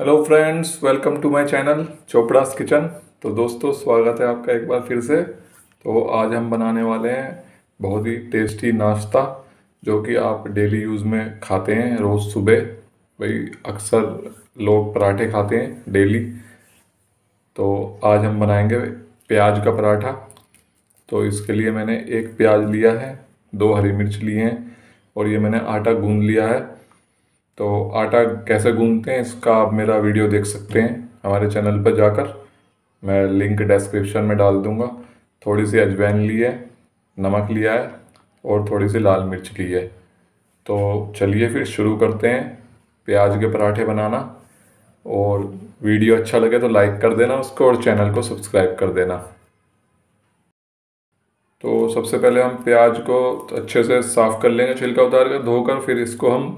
Hello friends, welcome to my channel Chopra's kitchen. तो दोस्तों, स्वागत है आपका एक बार फिर से। तो आज हम बनाने वाले हैं बहुत ही टेस्टी नाश्ता जो कि आप डेली यूज़ में खाते हैं रोज़ सुबह। भाई अक्सर लोग पराठे खाते हैं डेली, तो आज हम बनाएंगे प्याज का पराठा। तो इसके लिए मैंने एक प्याज लिया है, 2 हरी मिर्च लिए हैं और ये मैंने आटा गूँध लिया है। तो आटा कैसे गूंथते हैं इसका आप मेरा वीडियो देख सकते हैं हमारे चैनल पर जाकर, मैं लिंक डिस्क्रिप्शन में डाल दूंगा। थोड़ी सी अजवाइन ली है, नमक लिया है और थोड़ी सी लाल मिर्च ली है। तो चलिए फिर शुरू करते हैं प्याज के पराठे बनाना। और वीडियो अच्छा लगे तो लाइक कर देना उसको और चैनल को सब्सक्राइब कर देना। तो सबसे पहले हम प्याज को अच्छे से साफ़ कर लेंगे, छिलका उतार कर धोकर। फिर इसको हम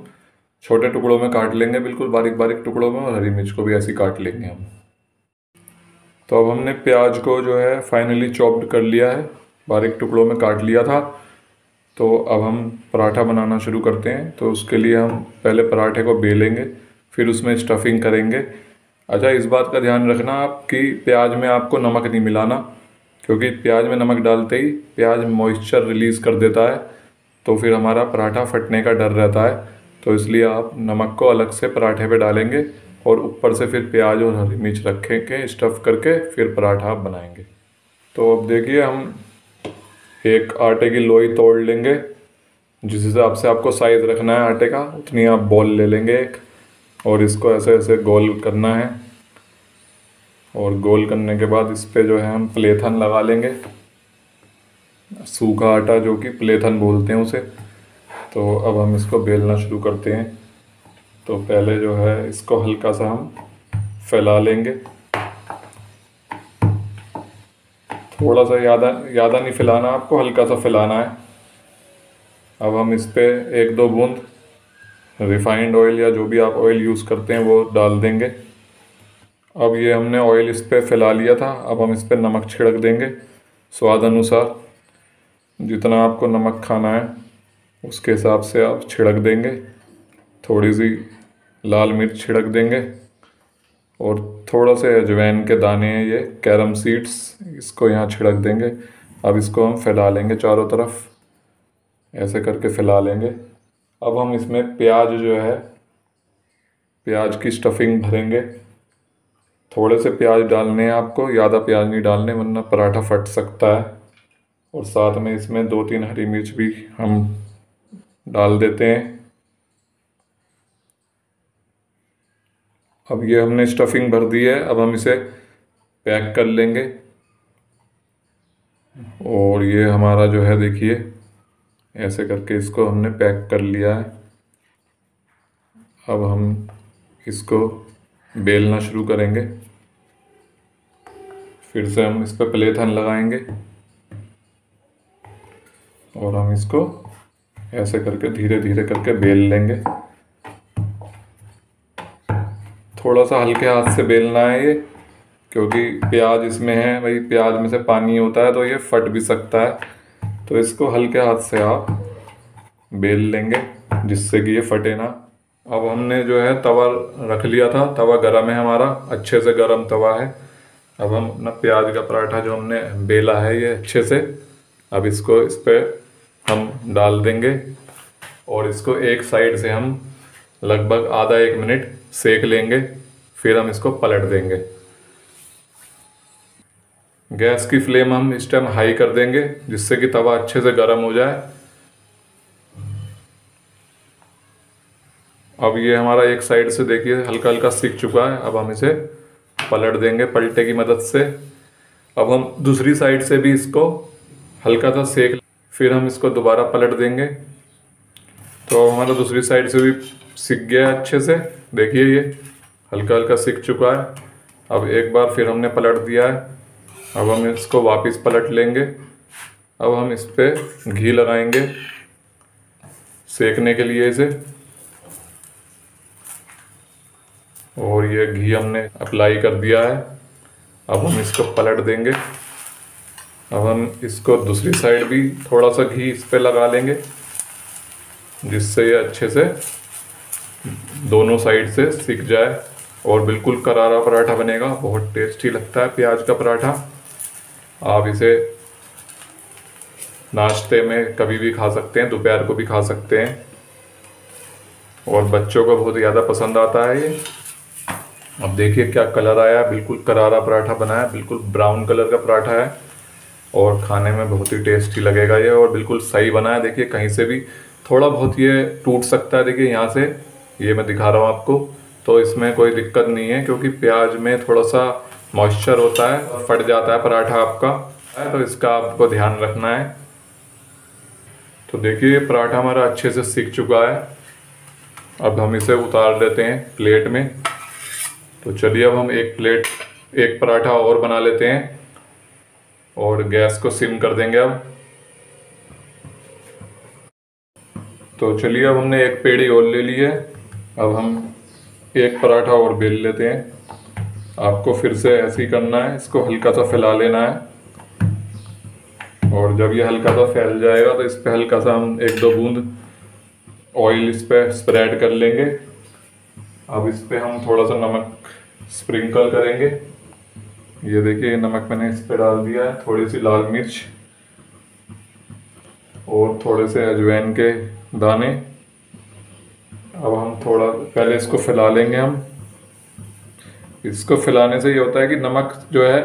छोटे टुकड़ों में काट लेंगे, बिल्कुल बारीक बारीक टुकड़ों में। और हरी मिर्च को भी ऐसी काट लेंगे हम। तो अब हमने प्याज को जो है फाइनली चॉप्ड कर लिया है, बारीक टुकड़ों में काट लिया था। तो अब हम पराठा बनाना शुरू करते हैं। तो उसके लिए हम पहले पराठे को बेलेंगे, फिर उसमें स्टफिंग करेंगे। अच्छा, इस बात का ध्यान रखना आप कि प्याज में आपको नमक नहीं मिलाना, क्योंकि प्याज में नमक डालते ही प्याज मॉइस्चर रिलीज़ कर देता है, तो फिर हमारा पराठा फटने का डर रहता है। तो इसलिए आप नमक को अलग से पराठे पे डालेंगे और ऊपर से फिर प्याज और हरी मिर्च रखेंगे स्टफ़ करके, फिर पराठा बनाएंगे। तो अब देखिए, हम एक आटे की लोई तोड़ लेंगे। जिस हिसाब से आपको साइज़ रखना है आटे का, उतनी आप बॉल ले लेंगे एक, और इसको ऐसे ऐसे गोल करना है। और गोल करने के बाद इस पर जो है हम प्लेथन लगा लेंगे, सूखा आटा जो कि प्लेथन बोलते हैं उसे। तो अब हम इसको बेलना शुरू करते हैं। तो पहले जो है इसको हल्का सा हम फैला लेंगे, थोड़ा सा ज़्यादा नहीं फैलाना, आपको हल्का सा फैलाना है। अब हम इस पर 1-2 बूंद रिफाइंड ऑयल या जो भी आप ऑयल यूज़ करते हैं वो डाल देंगे। अब ये हमने ऑयल इस पर फैला लिया था, अब हम इस पर नमक छिड़क देंगे स्वाद अनुसार। जितना आपको नमक खाना है उसके हिसाब से आप छिड़क देंगे। थोड़ी सी लाल मिर्च छिड़क देंगे और थोड़ा से अजवाइन के दाने हैं ये, कैरम सीड्स, इसको यहाँ छिड़क देंगे। अब इसको हम फैला लेंगे चारों तरफ, ऐसे करके फैला लेंगे। अब हम इसमें प्याज जो है, प्याज की स्टफिंग भरेंगे। थोड़े से प्याज डालने हैं आपको, ज़्यादा प्याज नहीं डालने वरना पराठा फट सकता है। और साथ में इसमें 2-3 हरी मिर्च भी हम डाल देते हैं। अब ये हमने स्टफिंग भर दी है, अब हम इसे पैक कर लेंगे। और ये हमारा जो है देखिए, ऐसे करके इसको हमने पैक कर लिया है। अब हम इसको बेलना शुरू करेंगे। फिर से हम इस पर प्लेथन लगाएंगे और हम इसको ऐसे करके धीरे धीरे करके बेल लेंगे। थोड़ा सा हल्के हाथ से बेलना है ये, क्योंकि प्याज इसमें है भाई, प्याज में से पानी होता है तो ये फट भी सकता है। तो इसको हल्के हाथ से आप बेल लेंगे जिससे कि ये फटे ना। अब हमने जो है तवा रख लिया था, तवा गरम है हमारा, अच्छे से गरम तवा है। अब हम अपना प्याज का पराठा जो हमने बेला है ये अच्छे से, अब इसको इस पर हम डाल देंगे और इसको एक साइड से हम लगभग आधा 1 मिनट सेक लेंगे। फिर हम इसको पलट देंगे। गैस की फ्लेम हम इस टाइम हाई कर देंगे जिससे कि तवा अच्छे से गर्म हो जाए। अब ये हमारा एक साइड से देखिए हल्का हल्का सिक चुका है, अब हम इसे पलट देंगे पलटे की मदद से। अब हम दूसरी साइड से भी इसको हल्का सा सेक, फिर हम इसको दोबारा पलट देंगे। तो हमारा दूसरी साइड से भी सिक गया अच्छे से, देखिए ये हल्का हल्का सिक चुका है। अब एक बार फिर हमने पलट दिया है, अब हम इसको वापस पलट लेंगे। अब हम इस पर घी लगाएंगे सेकने के लिए इसे, और ये घी हमने अप्लाई कर दिया है। अब हम इसको पलट देंगे। अब हम इसको दूसरी साइड भी थोड़ा सा घी इस पे लगा लेंगे जिससे ये अच्छे से दोनों साइड से सिक जाए। और बिल्कुल करारा पराठा बनेगा, बहुत टेस्टी लगता है प्याज का पराठा। आप इसे नाश्ते में कभी भी खा सकते हैं, दोपहर को भी खा सकते हैं और बच्चों को बहुत ज़्यादा पसंद आता है ये। अब देखिए क्या कलर आया, बिल्कुल करारा पराठा बना है, बिल्कुल ब्राउन कलर का पराठा है और खाने में बहुत ही टेस्टी लगेगा ये। और बिल्कुल सही बना है, देखिए कहीं से भी थोड़ा बहुत ये टूट सकता है, देखिए यहाँ से ये मैं दिखा रहा हूँ आपको, तो इसमें कोई दिक्कत नहीं है क्योंकि प्याज में थोड़ा सा मॉइस्चर होता है, फट जाता है पराठा आपका, तो इसका आपको ध्यान रखना है। तो देखिए पराठा हमारा अच्छे से सीख चुका है, अब हम इसे उतार देते हैं प्लेट में। तो चलिए अब हम एक पराठा और बना लेते हैं और गैस को सिम कर देंगे अब। तो चलिए अब हमने एक पेड़ी और ले ली है, अब हम एक पराठा और बेल लेते हैं। आपको फिर से ऐसे ही करना है, इसको हल्का सा फैला लेना है और जब ये हल्का सा फैल जाएगा तो इस पर हल्का सा हम एक दो बूंद ऑयल इस पर स्प्रेड कर लेंगे। अब इस पर हम थोड़ा सा नमक स्प्रिंकल करेंगे, ये देखिए नमक मैंने इस पर डाल दिया है, थोड़ी सी लाल मिर्च और थोड़े से अजवाइन के दाने। अब हम थोड़ा पहले इसको फैला लेंगे हम, इसको फैलाने से ये होता है कि नमक जो है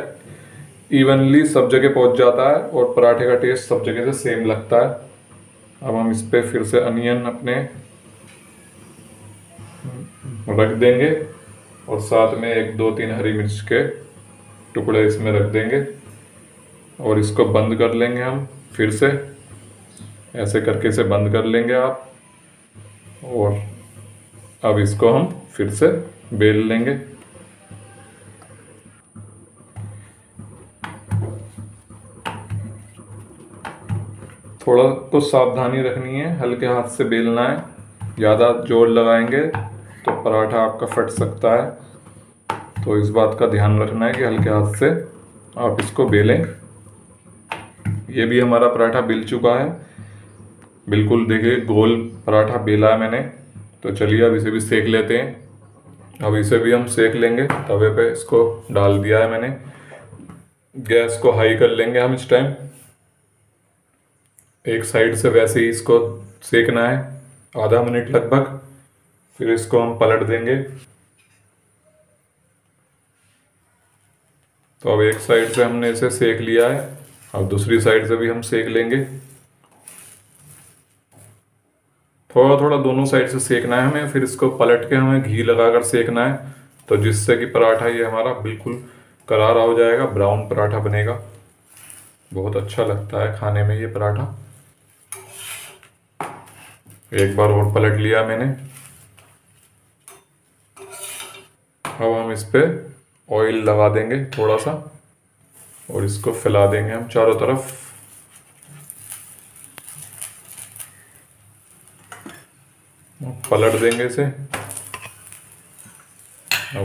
इवनली सब जगह पहुंच जाता है और पराठे का टेस्ट सब जगह से सेम लगता है। अब हम इस पर फिर से अनियन अपने रख देंगे और साथ में एक दो तीन हरी मिर्च के टुकड़े इसमें रख देंगे और इसको बंद कर लेंगे हम, फिर से ऐसे करके इसे बंद कर लेंगे आप। और अब इसको हम फिर से बेल लेंगे। थोड़ा तो सावधानी रखनी है, हल्के हाथ से बेलना है, ज़्यादा जोर लगाएंगे तो पराठा आपका फट सकता है, तो इस बात का ध्यान रखना है कि हल्के हाथ से आप इसको बेलें। ये भी हमारा पराठा बेल चुका है, बिल्कुल देखिए गोल पराठा बेला है मैंने। तो चलिए अब इसे भी सेक लेते हैं, अब इसे भी हम सेक लेंगे। तवे पे इसको डाल दिया है मैंने, गैस को हाई कर लेंगे हम इस टाइम। एक साइड से वैसे ही इसको सेकना है आधा मिनट लगभग, फिर इसको हम पलट देंगे। तो अब एक साइड से हमने इसे सेक लिया है, अब दूसरी साइड से भी हम सेक लेंगे। थोड़ा थोड़ा दोनों साइड से सेकना है हमें, फिर इसको पलट के हमें घी लगाकर सेकना है, तो जिससे कि पराठा ये हमारा बिल्कुल करारा हो जाएगा, ब्राउन पराठा बनेगा। बहुत अच्छा लगता है खाने में ये पराठा। एक बार और पलट लिया मैंने। अब हम इस पर ऑयल लगा देंगे थोड़ा सा और इसको फैला देंगे हम चारों तरफ। पलट देंगे इसे। अब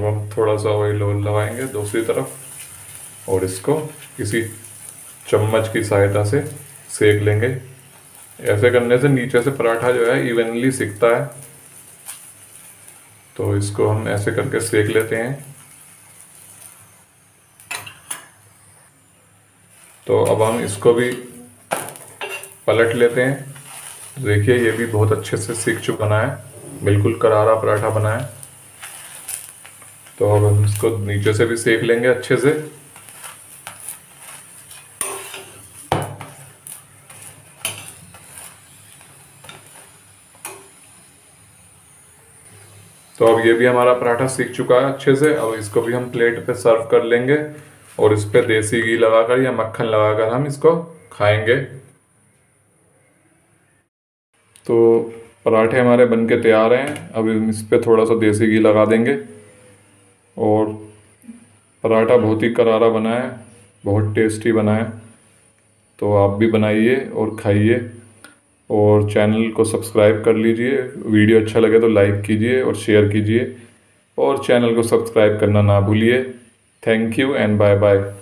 हम थोड़ा सा ऑयल लगाएंगे दूसरी तरफ और इसको किसी चम्मच की सहायता से सेक लेंगे। ऐसे करने से नीचे से पराठा जो है इवनली सिकता है, तो इसको हम ऐसे करके सेक लेते हैं। तो अब हम इसको भी पलट लेते हैं। देखिए ये भी बहुत अच्छे से सीख चुका बना है, बिल्कुल करारा पराठा बना है। तो अब हम इसको नीचे से भी सेक लेंगे अच्छे से। तो अब ये भी हमारा पराठा सीख चुका है अच्छे से। अब इसको भी हम प्लेट पे सर्व कर लेंगे और इस पे देसी घी लगाकर या मक्खन लगाकर हम इसको खाएंगे। तो पराठे हमारे बनके तैयार हैं। अब हम इस पर थोड़ा सा देसी घी लगा देंगे और पराठा बहुत ही करारा बना है, बहुत टेस्टी बना है। तो आप भी बनाइए और खाइए और चैनल को सब्सक्राइब कर लीजिए। वीडियो अच्छा लगे तो लाइक कीजिए और शेयर कीजिए और चैनल को सब्सक्राइब करना ना भूलिए। Thank you and bye bye.